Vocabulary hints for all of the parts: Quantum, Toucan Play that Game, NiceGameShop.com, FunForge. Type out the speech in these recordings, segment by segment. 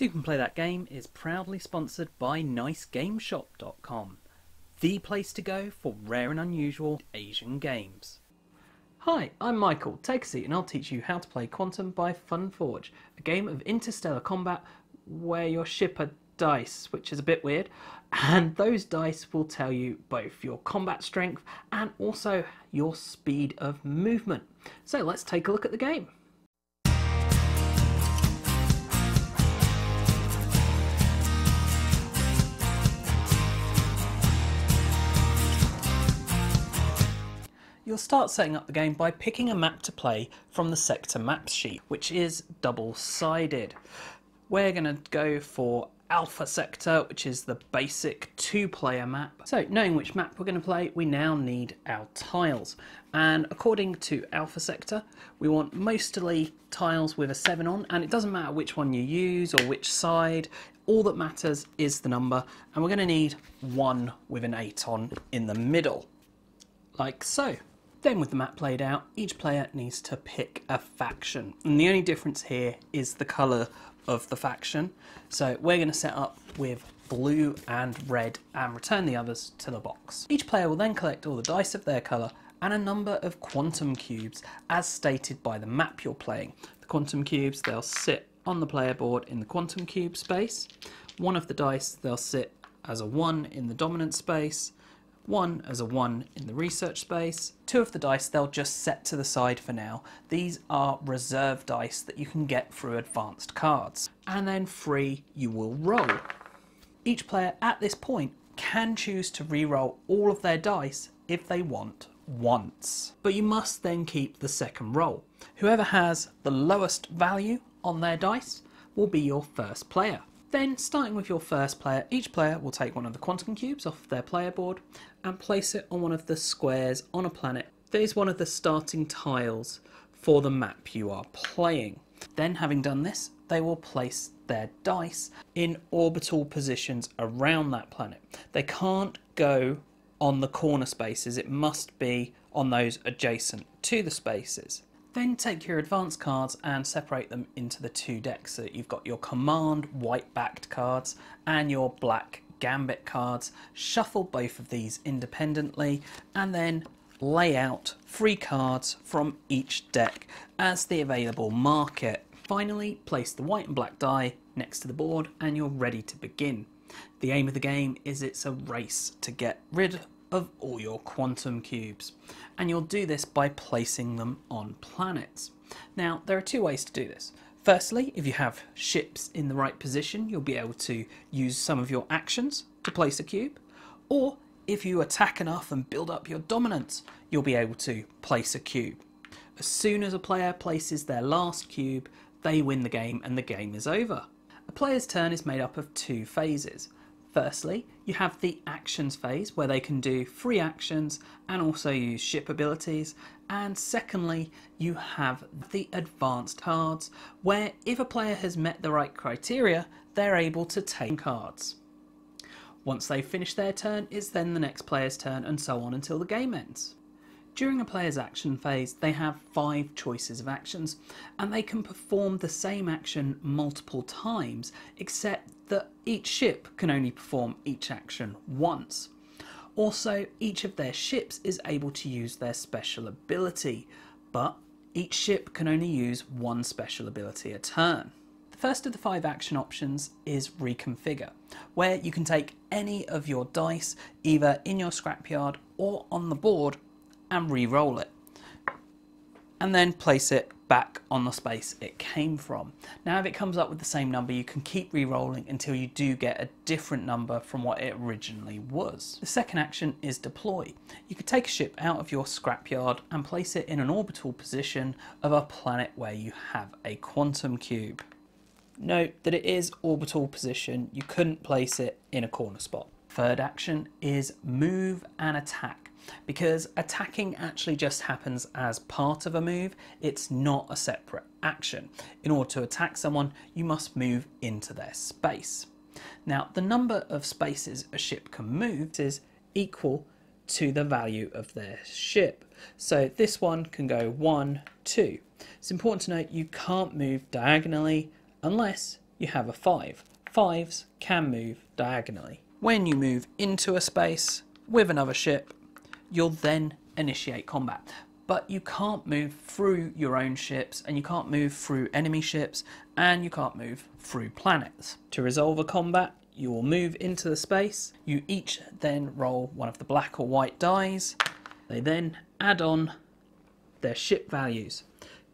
Toucan Play That Game is proudly sponsored by NiceGameShop.com, the place to go for rare and unusual Asian games. Hi, I'm Michael. Take a seat and I'll teach you how to play Quantum by FunForge, a game of interstellar combat where your ship are dice, which is a bit weird, and those dice will tell you both your combat strength and also your speed of movement. So let's take a look at the game. You'll start setting up the game by picking a map to play from the sector maps sheet, which is double-sided. We're going to go for Alpha Sector, which is the basic two-player map. So knowing which map we're going to play, we now need our tiles. And according to Alpha Sector, we want mostly tiles with a 7 on, and it doesn't matter which one you use or which side. All that matters is the number, and we're going to need one with an 8 on in the middle, like so. Then with the map laid out, each player needs to pick a faction. And the only difference here is the colour of the faction. So we're going to set up with blue and red and return the others to the box. Each player will then collect all the dice of their colour and a number of quantum cubes as stated by the map you're playing. The quantum cubes, they'll sit on the player board in the quantum cube space. One of the dice, they'll sit as a 1 in the dominant space, one as a 1 in the research space. Two of the dice they'll just set to the side for now. These are reserve dice that you can get through advanced cards. And then 3 you will roll. Each player at this point can choose to re-roll all of their dice if they want once. But you must then keep the second roll. Whoever has the lowest value on their dice will be your first player. Then, starting with your first player, each player will take one of the quantum cubes off their player board and place it on one of the squares on a planet that is one of the starting tiles for the map you are playing. Then, having done this, they will place their dice in orbital positions around that planet. They can't go on the corner spaces, it must be on those adjacent to the spaces. Then take your advanced cards and separate them into the two decks. So you've got your command white-backed cards and your black gambit cards. Shuffle both of these independently and then lay out 3 cards from each deck as the available market. Finally, place the white and black die next to the board and you're ready to begin. The aim of the game is it's a race to get rid of all your quantum cubes, and you'll do this by placing them on planets. Now there are 2 ways to do this. Firstly, if you have ships in the right position, you'll be able to use some of your actions to place a cube, or if you attack enough and build up your dominance, you'll be able to place a cube. As soon as a player places their last cube, they win the game and the game is over. A player's turn is made up of 2 phases. Firstly, you have the actions phase where they can do free actions and also use ship abilities. And secondly, you have the advanced cards where if a player has met the right criteria, they're able to take cards. Once they finish their turn, it's then the next player's turn and so on until the game ends. During a player's action phase, they have 5 choices of actions and they can perform the same action multiple times, except that each ship can only perform each action once. Also, each of their ships is able to use their special ability, but each ship can only use one special ability a turn. The first of the 5 action options is reconfigure, where you can take any of your dice either in your scrapyard or on the board and re-roll it, and then place it back on the space it came from. Now if it comes up with the same number, you can keep re-rolling until you do get a different number from what it originally was. The second action is deploy. You could take a ship out of your scrapyard and place it in an orbital position of a planet where you have a quantum cube. Note that it is orbital position, you couldn't place it in a corner spot. Third action is move and attack, because attacking actually just happens as part of a move, it's not a separate action. In order to attack someone, you must move into their space. Now, the number of spaces a ship can move is equal to the value of their ship. So this one can go 1, 2. It's important to note you can't move diagonally unless you have a 5. 5s can move diagonally. When you move into a space with another ship, you'll then initiate combat. But you can't move through your own ships, and you can't move through enemy ships, and you can't move through planets. To resolve a combat, you will move into the space. You each then roll one of the black or white dice. They then add on their ship values.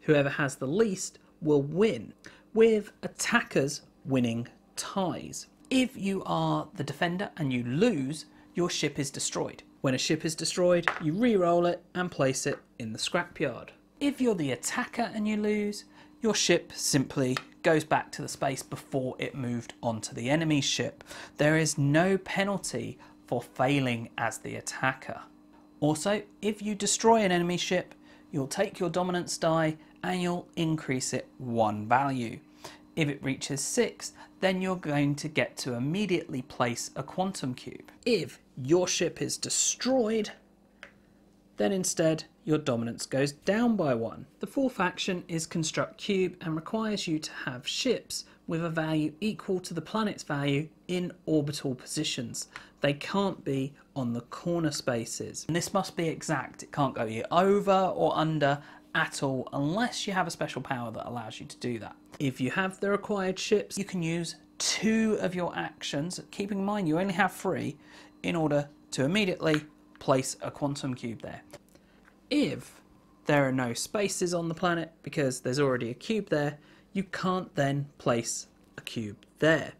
Whoever has the least will win, with attackers winning ties. If you are the defender and you lose, your ship is destroyed. When a ship is destroyed, you re-roll it and place it in the scrapyard. If you're the attacker and you lose, your ship simply goes back to the space before it moved onto the enemy's ship. There is no penalty for failing as the attacker. Also, if you destroy an enemy ship, you'll take your dominance die and you'll increase it one value. If it reaches 6, then you're going to get to immediately place a quantum cube. If your ship is destroyed, then instead your dominance goes down by 1. The 4th action is construct cube and requires you to have ships with a value equal to the planet's value in orbital positions. They can't be on the corner spaces. And this must be exact. It can't go either over or under at all, unless you have a special power that allows you to do that. If you have the required ships, you can use 2 of your actions, keeping in mind you only have 3, in order to immediately place a quantum cube there. If there are no spaces on the planet because there's already a cube there, you can't then place a cube there.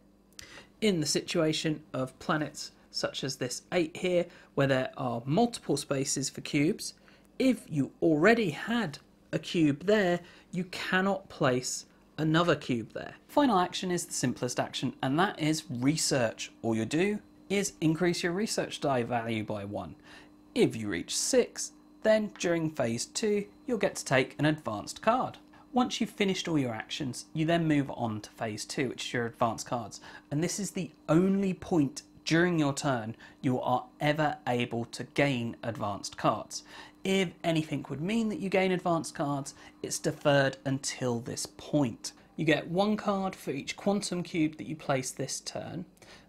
In the situation of planets such as this 8 here, where there are multiple spaces for cubes, if you already had a cube there, you cannot place another cube there. Final action is the simplest action, and that is research. All you do is increase your research die value by 1. If you reach 6, then during phase 2, you'll get to take an advanced card. Once you've finished all your actions, you then move on to phase 2, which is your advanced cards. And this is the only point during your turn you are ever able to gain advanced cards. If anything would mean that you gain advanced cards, it's deferred until this point. You get 1 card for each quantum cube that you place this turn,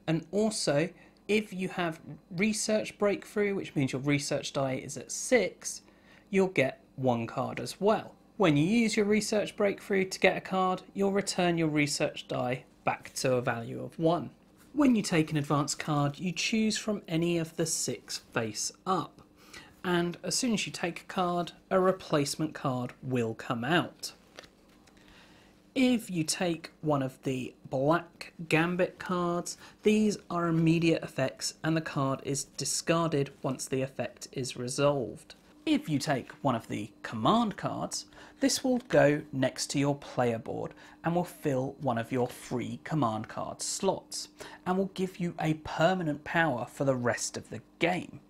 and also if you have research breakthrough, which means your research die is at 6, you'll get 1 card as well. When you use your research breakthrough to get a card, you'll return your research die back to a value of 1. When you take an advanced card, you choose from any of the 6 face up. And as soon as you take a card, a replacement card will come out. If you take one of the black gambit cards, these are immediate effects and the card is discarded once the effect is resolved. If you take one of the command cards, this will go next to your player board and will fill one of your free command card slots and will give you a permanent power for the rest of the game.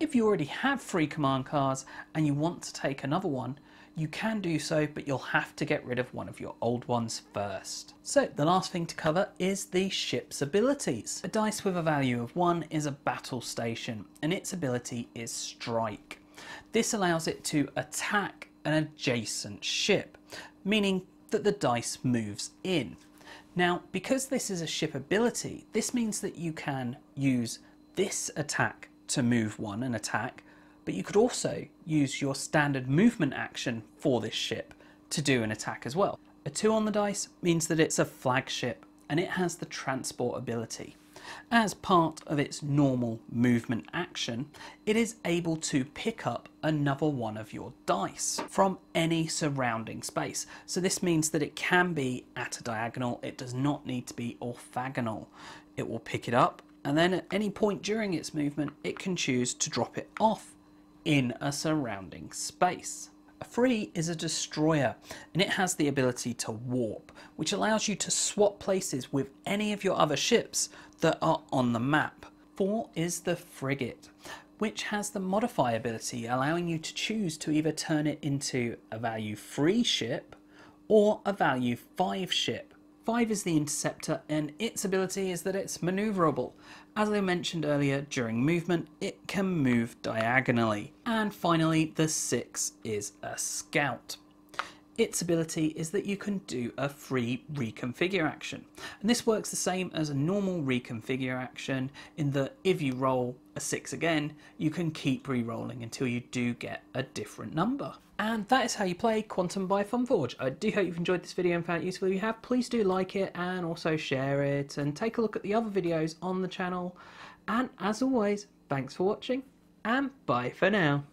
If you already have 3 command cards and you want to take another one, you can do so, but you'll have to get rid of one of your old ones first. So the last thing to cover is the ship's abilities. A dice with a value of 1 is a battle station and its ability is strike. This allows it to attack an adjacent ship, meaning that the dice moves in. Now, because this is a ship ability, this means that you can use this attack to move one and attack, but you could also use your standard movement action for this ship to do an attack as well. A 2 on the dice means that it's a flagship and it has the transport ability. As part of its normal movement action, it is able to pick up another one of your dice from any surrounding space. So this means that it can be at a diagonal, it does not need to be orthogonal. It will pick it up, and then at any point during its movement, it can choose to drop it off in a surrounding space. A 3 is a destroyer, and it has the ability to warp, which allows you to swap places with any of your other ships that are on the map. 4 is the frigate, which has the modify ability, allowing you to choose to either turn it into a value 3 ship or a value 5 ship. 5 is the interceptor, and its ability is that it's maneuverable. As I mentioned earlier, during movement, it can move diagonally. And finally, the 6 is a scout. its ability is that you can do a free reconfigure action. And this works the same as a normal reconfigure action in that if you roll a 6 again, you can keep re-rolling until you do get a different number. And that is how you play Quantum by FunForge. I do hope you've enjoyed this video and found it useful. If you have, please do like it and also share it, and take a look at the other videos on the channel. And as always, thanks for watching and bye for now.